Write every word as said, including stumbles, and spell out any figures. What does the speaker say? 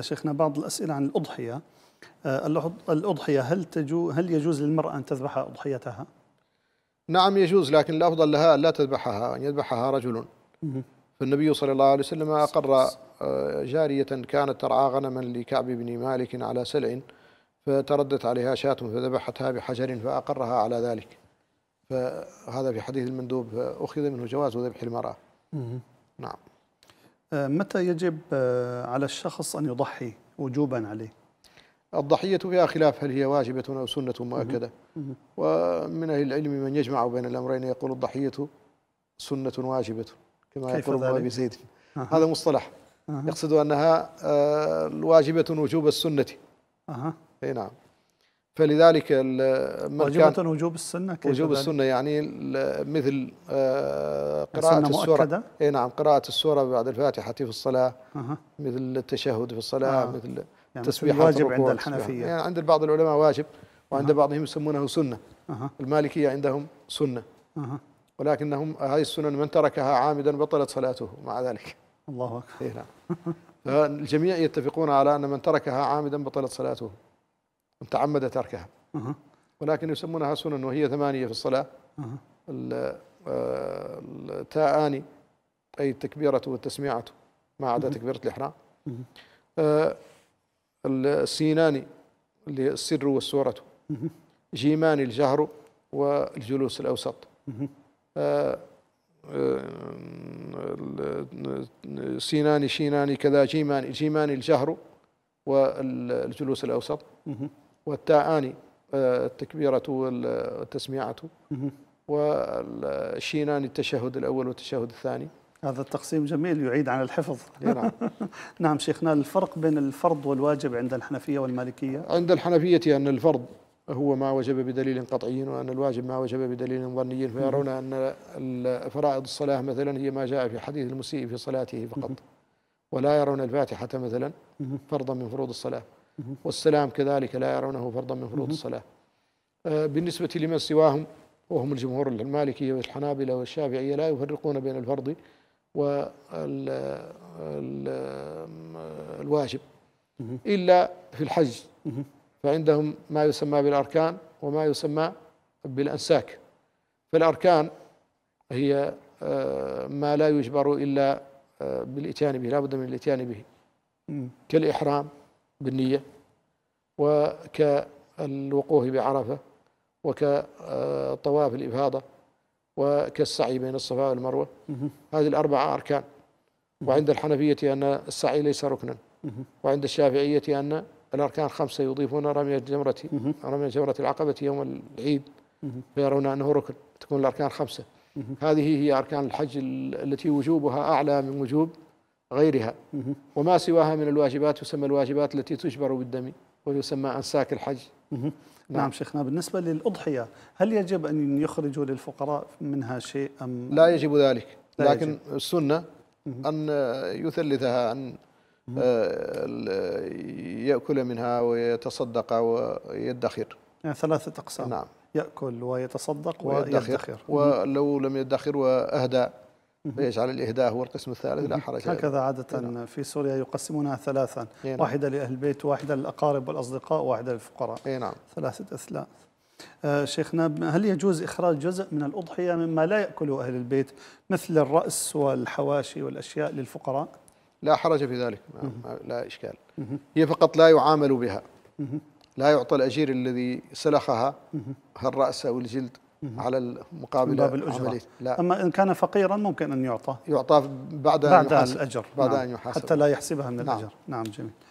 شيخنا بعض الأسئلة عن الأضحية. الأضحية هل تجو هل يجوز للمرأة أن تذبح أضحيتها؟ نعم يجوز، لكن الأفضل لها أن لا تذبحها، أن يذبحها رجل. فالنبي صلى الله عليه وسلم أقر جارية كانت ترعى غنما لكعب بن مالك على سلع، فتردت عليها شاة فذبحتها بحجر فأقرها على ذلك، فهذا في حديث المندوب أخذ منه جواز ذبح المرأة. نعم. متى يجب على الشخص أن يضحي وجوبا عليه؟ الضحية فيها خلاف هل هي واجبة أو سنة مؤكدة، ومن أهل العلم من يجمع بين الأمرين يقول الضحية سنة واجبة كما يقول أبي زيد، هذا مصطلح يقصد أنها واجبة وجوب السنة. أها أي نعم. فلذلك واجبة وجوب السنة، كيف وجوب ذلك؟ السنة يعني مثل قراءة السورة. أي نعم، قراءة السورة بعد الفاتحة في الصلاة، أه. مثل التشهد في الصلاة، أه. مثل يعني تسبيحات واجب عند الحنفية، يعني عند بعض العلماء واجب، وعند أه. بعضهم يسمونه سنة، أه. المالكية عندهم سنة، أه. ولكنهم هذه السنن من تركها عامدا بطلت صلاته مع ذلك. الله أكبر. أي نعم. الجميع يتفقون على أن من تركها عامدا بطلت صلاته، من تعمد تركها، أه. ولكن يسمونها سنن، وهي ثمانية في الصلاة، أه. التاءاني أي التكبيرة والتسميعة ما عدا أه. تكبيرة الإحرام، أه. أه. السيناني اللي السر والسورة، أه. جيماني الجهر والجلوس الأوسط، أه. أه. سيناني شيناني كذا جيماني، جيماني الجهر والجلوس الأوسط، والتاءاني التكبيرة والتسميعة، والشيناني التشهد الأول والتشهد الثاني. هذا التقسيم جميل، يعيد عن الحفظ. نعم. نعم شيخنا، الفرق بين الفرض والواجب عند الحنفية والمالكية؟ عند الحنفية أن الفرض هو ما وجب بدليل قطعي، وأن الواجب ما وجب بدليل ظني، فيرون أن فرائض الصلاة مثلا هي ما جاء في حديث المسيء في صلاته فقط، ولا يرون الفاتحة مثلا فرضا من فروض الصلاة، والسلام كذلك لا يرونه فرضا من فروض الصلاة. بالنسبة لمن سواهم وهم الجمهور المالكية والحنابلة والشافعية لا يفرقون بين الفرض والواجب إلا في الحج، فعندهم ما يسمى بالأركان وما يسمى بالأنساك. فالأركان هي ما لا يجبر إلا بالإتيان به، لا بد من الإتيان به، كالإحرام بالنية، وكالوقوف بعرفة، وكطواف الإفاضة، وكالسعي بين الصفا والمروة. هذه الأربعة أركان. وعند الحنفية أن السعي ليس ركنا، وعند الشافعية أن الأركان خمسة يضيفون رمي الجمرة، رمي الجمرة العقبة يوم العيد، فيرون أنه ركن، تكون الأركان خمسة. هذه هي أركان الحج التي وجوبها أعلى من وجوب غيرها، وما سواها من الواجبات يسمى الواجبات التي تجبر بالدم، ويسمى أنساك الحج. نعم. نعم شيخنا، بالنسبة للأضحية هل يجب أن يخرجوا للفقراء منها شيء أم لا يجب ذلك؟ لا، لكن يجب. السنة أن يثلثها، أن يأكل منها ويتصدق ويدخر، يعني ثلاثة أقسام. نعم. يأكل ويتصدق ويدخر، ولو لم يدخر وأهدى فيجعل الإهداء هو القسم الثالث، لا حرج. هكذا عادة هنا. في سوريا يقسمونها ثلاثا، هنا. واحدة لأهل البيت، واحدة للأقارب والأصدقاء، واحدة للفقراء. هنا. ثلاثة أثلاث. آه شيخنا، هل يجوز إخراج جزء من الأضحية مما لا يأكله أهل البيت مثل الرأس والحواشي والأشياء للفقراء؟ لا حرج في ذلك، لا إشكال. هي فقط لا يعامل بها، لا يعطى الأجير الذي سلخها الرأس أو الجلد على المقابل العملي. لا. أما إن كان فقيرا ممكن أن يعطى، يعطى بعد, بعد أن يحاسب، الأجر. بعد نعم. أن يحاسب حتى لا يحسبها من نعم. الأجر. نعم جميل.